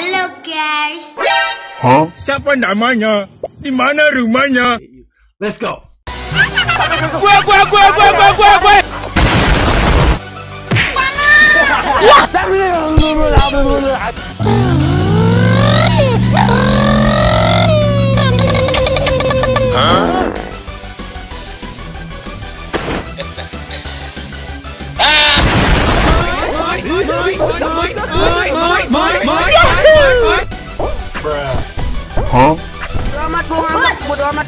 Halo guys. Huh? Siapa namanya? Di mana rumahnya? Let's go. Gue. Huh? Bodo amat.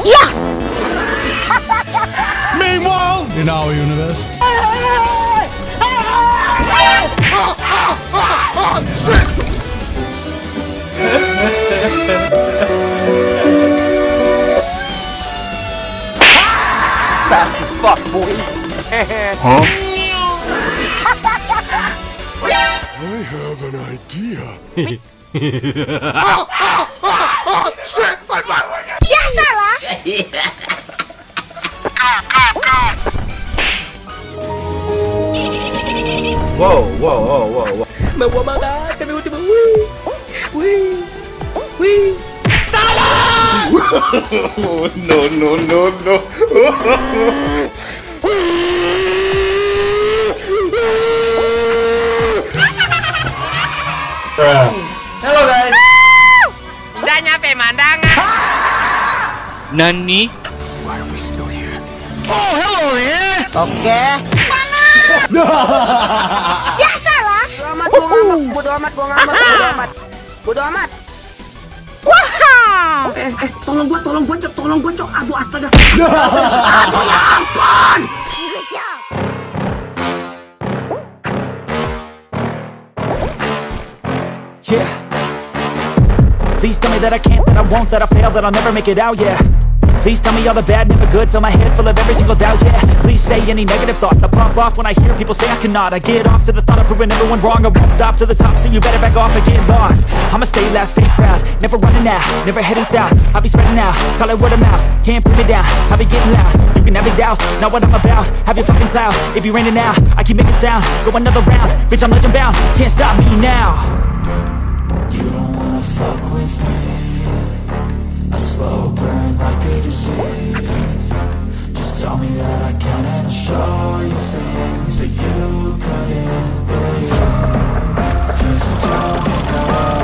Yeah. Meanwhile, in our universe. Fast as fuck, boy. Huh? I have an idea. Shit! My Whoa. My woman, the beautiful. Wee. No. Hello guys. Udah nyampe mandangan. Nani? Why are we still here? Oh, hello there. Okay. Ya salah. Bodo amat. Wah. Tolong gue cok. Aduh astaga. Aduh ya ampun. Yeah. Please tell me that I can't, that I won't, that I fail, that I'll never make it out. Yeah. Please tell me all the bad, never good. Fill my head full of every single doubt, yeah. Please say any negative thoughts. I pop off when I hear people say I cannot. I get off to the thought of proving everyone wrong. I won't stop to the top, so you better back off and get lost. I'ma stay loud, stay proud. Never running out, never heading south. I'll be spreading out, call it word of mouth. Can't put me down, I'll be getting loud. You can have it douse, not what I'm about. Have your fucking clout, it be raining now. I keep making sound, go another round. Bitch, I'm legend bound, can't stop me now. You don't wanna fuck with me. A slow burn like a disease. Just tell me that I can and show you things that you couldn't believe. Just tell me that